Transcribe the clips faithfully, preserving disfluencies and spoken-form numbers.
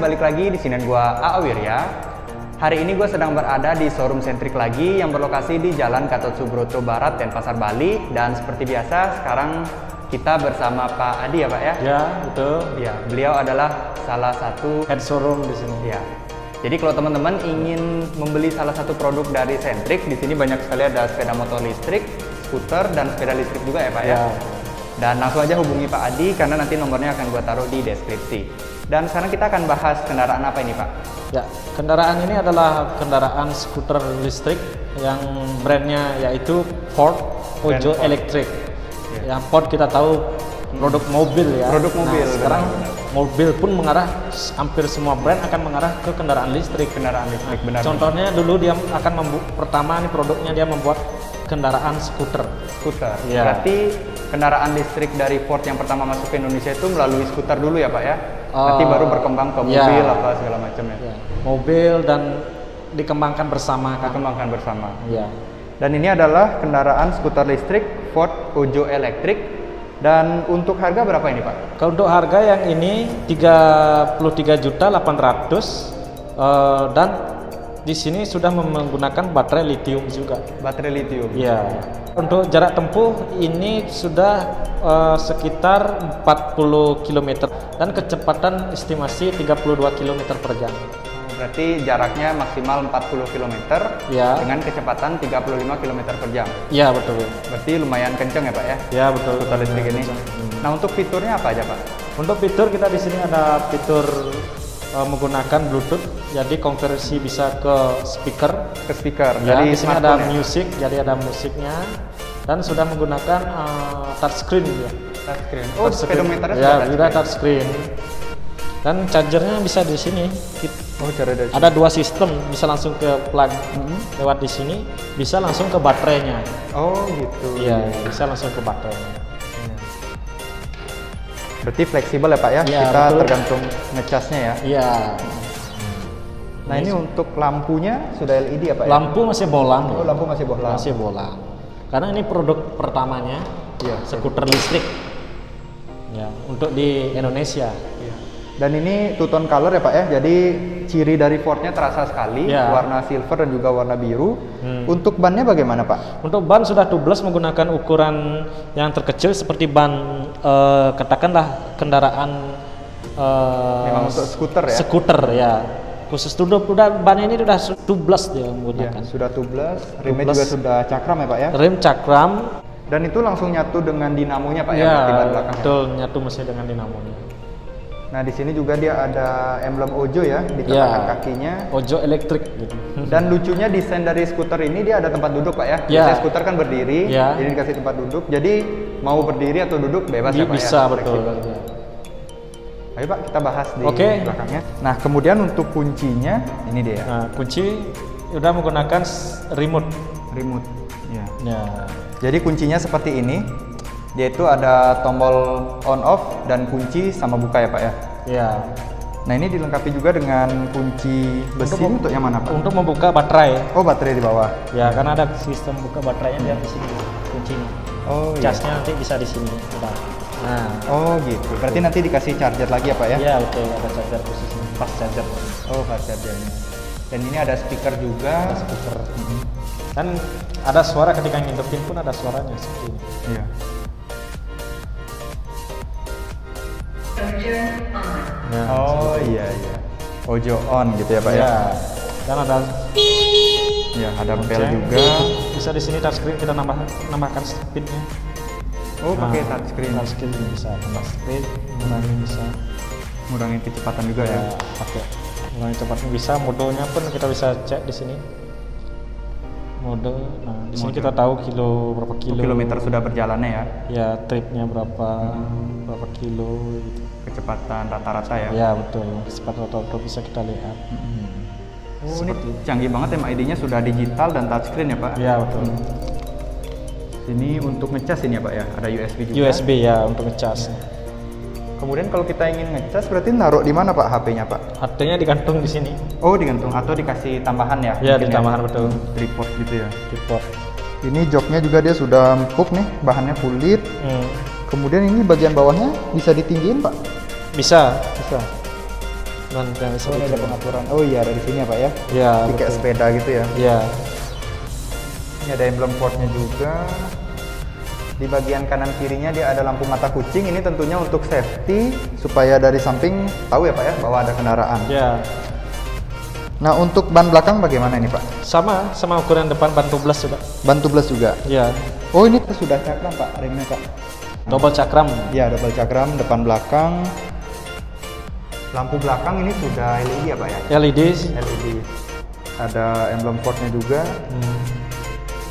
Balik lagi di sini gua Aa Wiryya. Hari ini gue sedang berada di showroom Sentrik lagi yang berlokasi di Jalan Gatot Subroto Barat, Denpasar, Bali. Dan seperti biasa sekarang kita bersama Pak Adi ya Pak ya? Ya betul. Ya, beliau adalah salah satu head showroom di sini. Ya. Jadi kalau teman-teman ingin membeli salah satu produk dari Sentrik, di sini banyak sekali ada sepeda motor listrik, skuter dan sepeda listrik juga ya Pak ya. ya? Dan langsung aja hubungi Pak Adi karena nanti nomornya akan gue taruh di deskripsi. Dan sekarang kita akan bahas kendaraan apa ini Pak? Ya, kendaraan ini adalah kendaraan skuter listrik yang brandnya yaitu Ford O J O Electric. Ya. Yang Ford kita tahu produk mobil ya. Produk mobil. Nah, sekarang mobil pun mengarah, hampir semua brand akan mengarah ke kendaraan listrik. Kendaraan listrik, benar. Contohnya benar. dulu dia akan membuat, pertama nih produknya dia membuat kendaraan skuter. Skuter. Ya. Berarti kendaraan listrik dari Ford yang pertama masuk ke Indonesia itu melalui skuter dulu ya Pak ya? Uh, Nanti baru berkembang ke mobil ya, apa segala macam ya? ya? Mobil dan dikembangkan bersama kan? Dikembangkan bersama. Ya. Dan ini adalah kendaraan skuter listrik Ford O J O Electric. Dan untuk harga berapa ini Pak? Kalau untuk harga yang ini tiga puluh tiga juta delapan ratus ribu uh, dan di sini sudah menggunakan baterai lithium juga. Baterai lithium. Iya. Untuk jarak tempuh ini sudah uh, sekitar empat puluh kilometer dan kecepatan estimasi tiga puluh dua kilometer per jam. Berarti jaraknya maksimal empat puluh kilometer ya, dengan kecepatan tiga puluh lima kilometer per jam. Iya, betul. Berarti lumayan kenceng ya Pak ya? Iya, betul. Skuter listrik ini. Hmm. Nah, untuk fiturnya apa aja Pak? Untuk fitur kita di sini ada fitur menggunakan Bluetooth, jadi konversi bisa ke speaker, ke speaker. Ya, jadi di sini ada musik, ya? jadi ada musiknya, dan sudah menggunakan uh, touchscreen ya. Touchscreen. Oh, touchscreen. Speedometernya ya, sudah touchscreen. touchscreen. Dan chargernya bisa di sini. Oh, charger. Ada dua sistem, bisa langsung ke plug mm-hmm. lewat di sini, bisa langsung ke baterainya. Oh, gitu. Iya, bisa langsung ke baterainya. Berarti fleksibel ya Pak ya, ya kita betul. tergantung ngecasnya ya. Iya. Nah ini, ini untuk lampunya sudah L E D ya Pak? Lampu ya? masih bolang. Oh, lampu masih bolang. Masih bolang. Karena ini produk pertamanya, ya, skuter betul. listrik. Ya, untuk di Indonesia. Ya. Dan ini two tone color ya Pak ya, jadi ciri dari Fordnya terasa sekali, ya. warna silver dan juga warna biru. Hmm. Untuk bannya bagaimana Pak? Untuk ban sudah tubeless menggunakan ukuran yang terkecil seperti ban Uh, katakanlah kendaraan uh, memang untuk skuter ya. Skuter ya. Khusus tuduh udah ban ini sudah tubeless dia menggunakan. Ya, sudah tubeless, remnya juga sudah cakram ya Pak ya. Rem cakram dan itu langsung nyatu dengan dinamonya Pak ya, ya di ban belakang. Betul, ya? nyatu mesin dengan dinamonya. Nah, di sini juga dia ada emblem O J O ya di tengah kakinya. O J O Electric gitu. Dan lucunya desain dari skuter ini dia ada tempat duduk Pak ya. ya. Biasanya skuter kan berdiri, ya. jadi dikasih tempat duduk. Jadi mau berdiri atau duduk bebas ya Pak bisa, ya. Bisa betul. Ya. Ayo Pak, kita bahas di okay. belakangnya. Nah, kemudian untuk kuncinya ini dia. Nah, kunci udah menggunakan remote. Remote. Ya. ya. Jadi kuncinya seperti ini. Yaitu ada tombol on off dan kunci sama buka ya Pak ya? Iya. Nah ini dilengkapi juga dengan kunci besi. Untuk, untuk yang mana Pak? Untuk membuka baterai. Oh, baterai di bawah. Ya, karena ada sistem buka baterainya hmm. di sini kuncinya. Oh, casnya iya. nanti bisa di sini. Nah. Oh gitu. Berarti nanti dikasih charger lagi ya Pak ya? Iya betul, ada charger khususnya. Fast charger. Oh, fast chargernya. Dan ini ada speaker juga. Ada speaker. Hmm. Dan ada suara ketika ngintipin pun ada suaranya seperti ini. Iya. Ya, oh iya iya. O J O on gitu ya Pak ya. ya. Dan ada ya ada bel juga. Bisa di sini touchscreen, kita nambah nambahkan speednya. Oh, nah, pakai touchscreen. Touchscreen bisa tambah speed, mengurangi hmm. bisa mengurangi kecepatan juga ya. ya. Pakai mengurangi kecepatan bisa, modulnya pun kita bisa cek di sini. mode. Nah, di sini kita tahu kilo berapa kilo. Kilometer sudah berjalannya ya. Ya, tripnya berapa, hmm. berapa kilo gitu. Kecepatan rata-rata ya. Ya, betul. Kecepatan rata-rata bisa kita lihat. Hmm. Oh, seperti ini canggih banget ya, M I D-nya sudah digital dan touchscreen ya, Pak? Ya, betul. Hmm. Ini untuk ngecas ini ya, Pak ya? Ada U S B juga? U S B ya, untuk ngecas. Ya. Kemudian kalau kita ingin ngecas berarti naruh di mana Pak H P-nya Pak? H P-nya digantung di sini. Oh, digantung atau dikasih tambahan ya? Iya, ditambahan ya? Betul. Tripod gitu ya. Tripod. Ini joknya juga dia sudah empuk nih, bahannya kulit. Hmm. Kemudian ini bagian bawahnya bisa ditinggiin Pak? Bisa, bisa. Dan bisa oh, ada pengaturan. Oh iya, ada di sini ya Pak ya? Iya. Kayak sepeda gitu ya? Iya. Ini ada emblem Ford-nya juga. Di bagian kanan kirinya dia ada lampu mata kucing, ini tentunya untuk safety supaya dari samping tahu ya Pak ya bahwa ada kendaraan. Ya. Nah, untuk ban belakang bagaimana ini Pak? Sama, sama ukuran depan, ban tubeless juga. Ban tubeless juga? Iya. Oh, ini sudah cakram Pak remnya Pak. Double cakram. Iya, double cakram depan belakang. Lampu belakang ini sudah L E D ya Pak ya? L E D. L E D. Ada emblem Ford-nya juga. Hmm.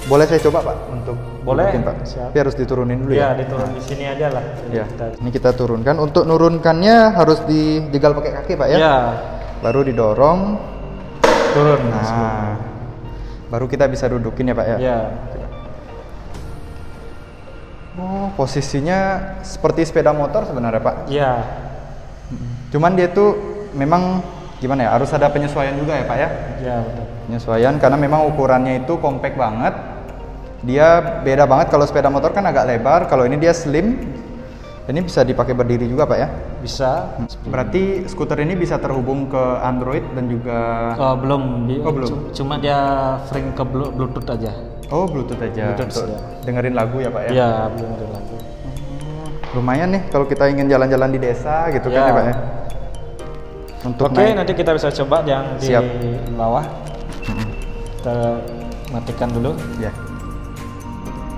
Boleh saya coba Pak untuk boleh mungkin, Pak. Siap. Tapi harus diturunin dulu ya. Iya, diturun nah. Di sini aja lah. Ya. Ini kita turunkan. Untuk nurunkannya harus dijegal pakai kaki Pak ya. Iya. Baru didorong turun. Nah, nah. Baru kita bisa dudukin ya Pak ya. Iya. Oh, posisinya seperti sepeda motor sebenarnya Pak. Iya. Cuman dia tuh memang gimana ya? Harus ada penyesuaian juga ya Pak ya. Iya, betul. Penyesuaian karena memang ukurannya itu compact banget. Dia beda banget, kalau sepeda motor kan agak lebar, kalau ini dia slim. Ini bisa dipakai berdiri juga Pak ya? Bisa. Berarti skuter ini bisa terhubung ke Android dan juga oh, belum. Oh, belum. Cuma dia frame ke Bluetooth aja. Oh, Bluetooth aja. Bluetooth untuk ya. Dengerin lagu ya Pak ya? Iya, dengerin lagu. Lumayan nih kalau kita ingin jalan-jalan di desa gitu ya. Kan ya Pak ya? Untuk oke, naik. Nanti kita bisa coba yang siap. Di bawah. Kita matikan dulu. Ya.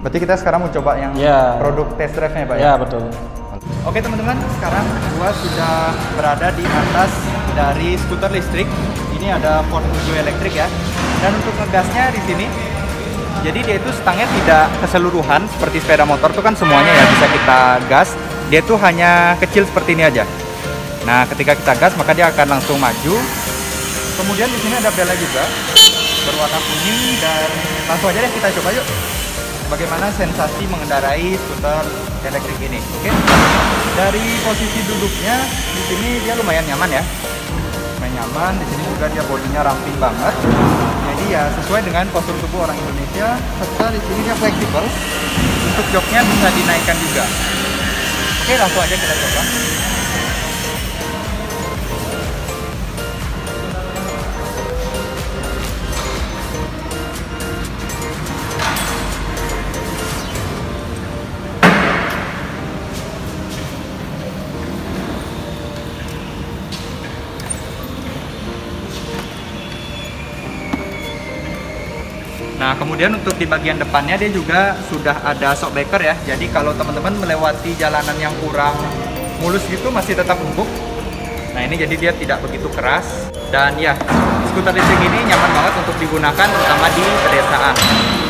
Berarti kita sekarang mau coba yang yeah. produk test drive-nya Pak ya? Yeah, betul. Oke teman-teman, sekarang gua sudah berada di atas dari skuter listrik. Ini ada Ford O J O Electric ya. Dan untuk ngegasnya di sini, jadi dia itu stangnya tidak keseluruhan seperti sepeda motor tuh kan semuanya ya bisa kita gas. Dia tuh hanya kecil seperti ini aja. Nah, ketika kita gas maka dia akan langsung maju. Kemudian di sini ada bela juga berwarna kuning dan langsung aja deh kita coba yuk. Bagaimana sensasi mengendarai skuter elektrik ini? Oke, okay. Dari posisi duduknya di sini dia lumayan nyaman ya, lumayan nyaman. Di sini juga dia bodinya ramping banget, jadi ya sesuai dengan postur tubuh orang Indonesia. Serta di sini dia fleksibel, untuk joknya bisa dinaikkan juga. Oke, okay, langsung aja kita coba. Nah, kemudian untuk di bagian depannya dia juga sudah ada shock breaker ya. Jadi kalau teman-teman melewati jalanan yang kurang mulus gitu masih tetap empuk. Nah, ini jadi dia tidak begitu keras. Dan ya, skuter listrik ini nyaman banget untuk digunakan terutama di pedesaan.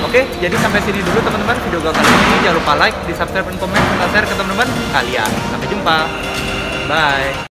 Oke, jadi sampai sini dulu teman-teman video gue kali ini. Jangan lupa like, di subscribe, dan komen, serta share ke teman-teman kalian. Sampai jumpa. Bye.